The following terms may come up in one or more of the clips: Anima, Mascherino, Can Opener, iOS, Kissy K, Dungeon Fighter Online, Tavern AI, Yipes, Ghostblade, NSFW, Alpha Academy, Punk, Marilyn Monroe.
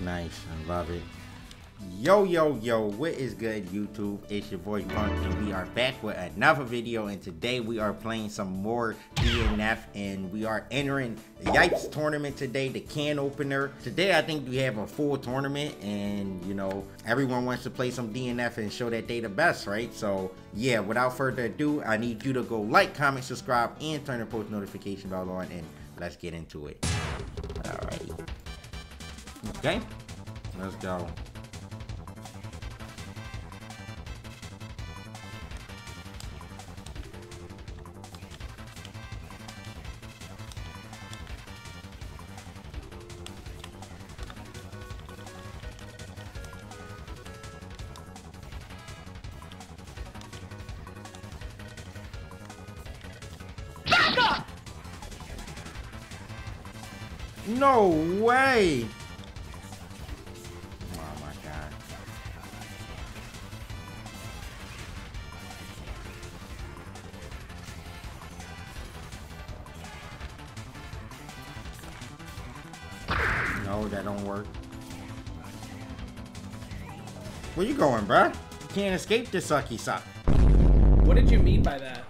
Nice, I love it. Yo, yo, yo, what is good, YouTube? It's your boy Punk, and we are back with another video, and today we are playing some more DNF, and we are entering the Yipes tournament today, the Can Opener. Today, I think we have a full tournament, and, you know, everyone wants to play some DNF and show that they the best, right? So, yeah, without further ado, I need you to go like, comment, subscribe, and turn the post notification bell on, and let's get into it. All right. Okay, let's go. No way! Oh my god. No, that don't work. Where you going, bruh? Can't escape this sucky suck. What did you mean by that?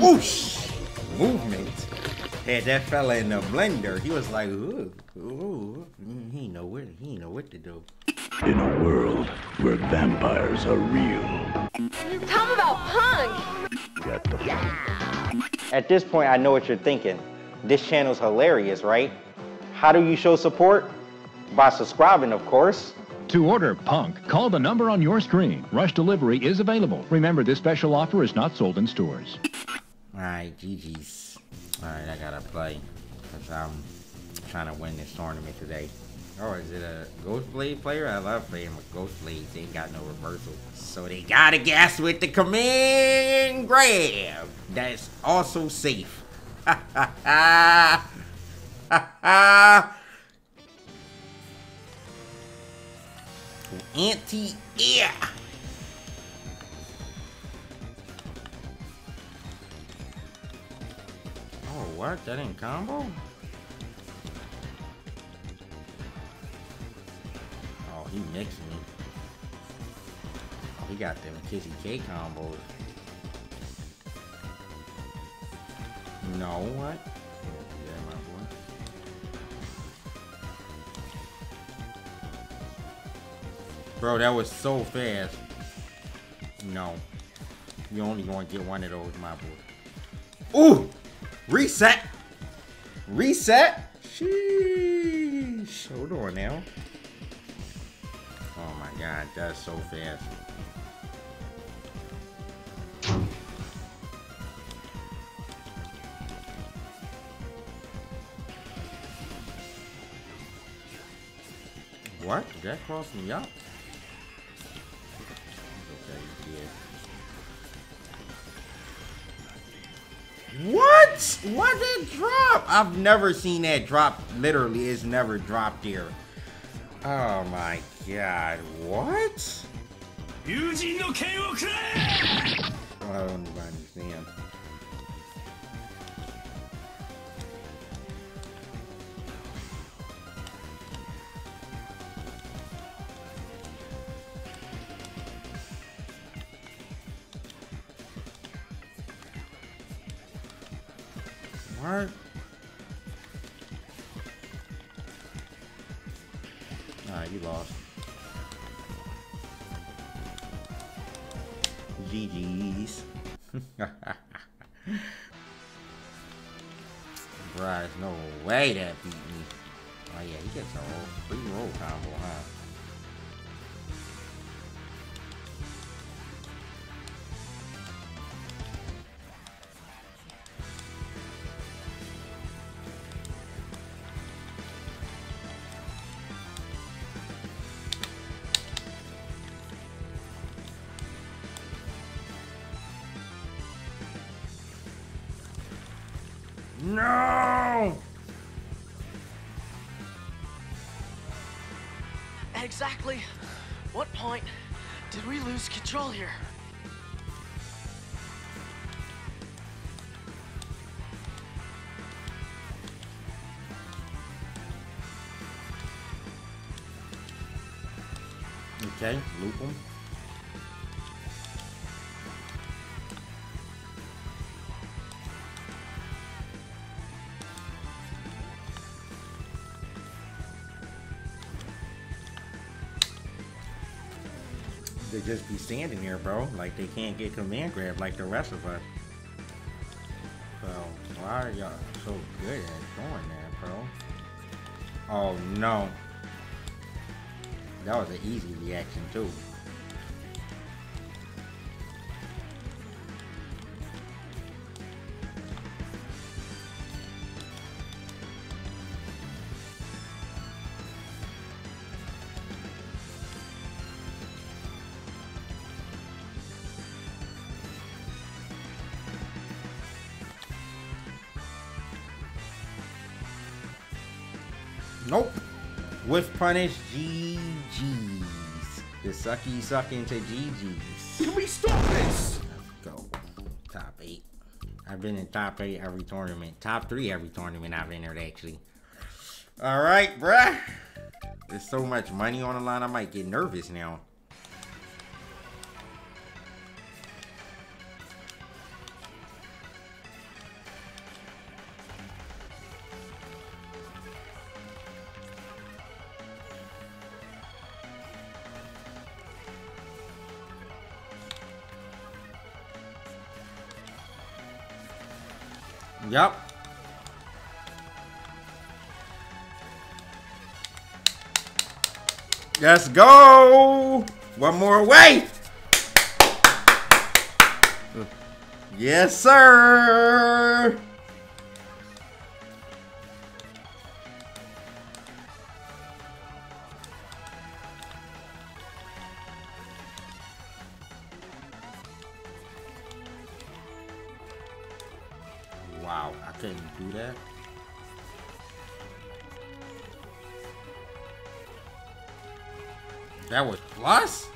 Whoosh! Movement. Had that fella in the blender. He was like, ooh, ooh. He know what to do. In a world where vampires are real. Talk about Punk! Got the Punk. At this point, I know what you're thinking. This channel's hilarious, right? How do you show support? By subscribing, of course. To order Punk, call the number on your screen. Rush delivery is available. Remember, this special offer is not sold in stores. Alright, GG's. Alright, I gotta play. Because I'm trying to win this tournament today. Oh, is it a Ghostblade player? I love playing with Ghostblades. They ain't got no reversal. So they gotta gas with the command grab. That's also safe. Ha ha ha. Ha ha. Anti-air. Oh, what? That ain't combo? Oh, he mixed me. Oh, he got them Kissy K combos. No, what? Yeah, my boy. Bro, that was so fast. No. You only gonna get one of those, my boy. Ooh! Reset! Reset! Sheesh! Hold on now. Oh my god, that's so fast. What? Did that cross me up? Okay, yeah. What? Why did it drop? I've never seen that drop. Literally, it's never dropped here. Oh my god. What? I don't understand. Alright, you lost. GG's. Bruh, there's no way that beat me. Oh yeah, he gets a roll, free roll combo, huh? No! At exactly what point did we lose control here? Okay, loop him. They just be standing here, bro. Like they can't get command grab like the rest of us. So why are y'all so good at doing that, bro? Oh no. That was an easy reaction too. Nope. With punish, GG's. The sucky suck into GG's. Can we stop this? Let's go. Top 8. I've been in top 8 every tournament. Top 3 every tournament I've entered, actually. All right, bruh. There's so much money on the line, I might get nervous now. Yep. Let's go. One more away. Yes, sir. Wow, I couldn't do that. That was plus?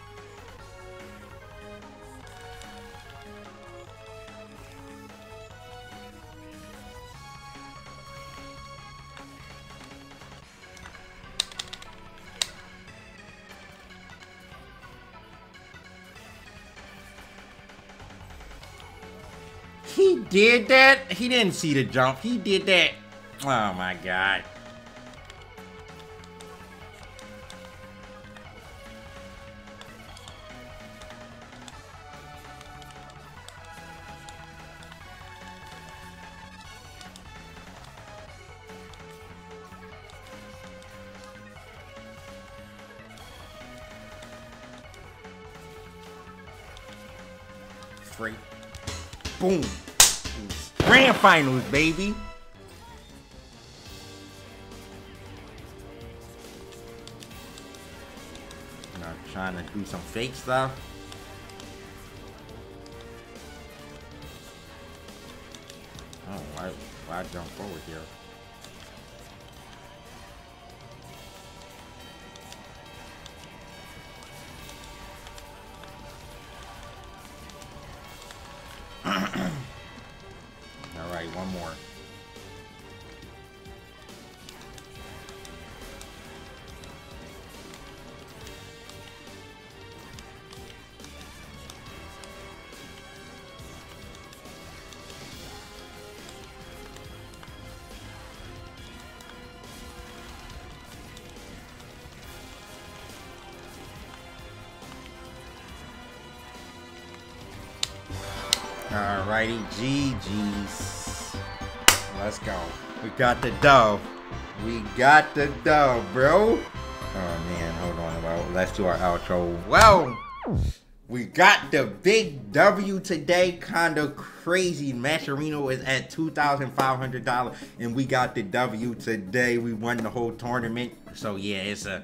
He did that? He didn't see the jump. He did that. Oh my God. Free. Boom. Grand finals, baby. Not trying to do some fake stuff. Oh, why jump forward here? Alrighty, GG's. Let's go. We got the dove. We got the dove, bro. Oh man, hold on. Let's do our outro. Wow. We got the big W today, kinda crazy. Mascherino is at $2,500, and we got the W today. We won the whole tournament, so yeah, it's a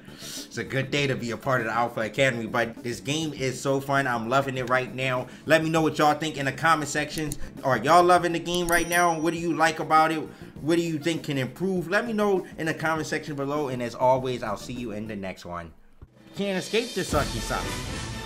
good day to be a part of the Alpha Academy. But this game is so fun. I'm loving it right now. Let me know what y'all think in the comment sections. Are y'all loving the game right now? What do you like about it? What do you think can improve? Let me know in the comment section below. And as always, I'll see you in the next one. Can't escape this sucky suck.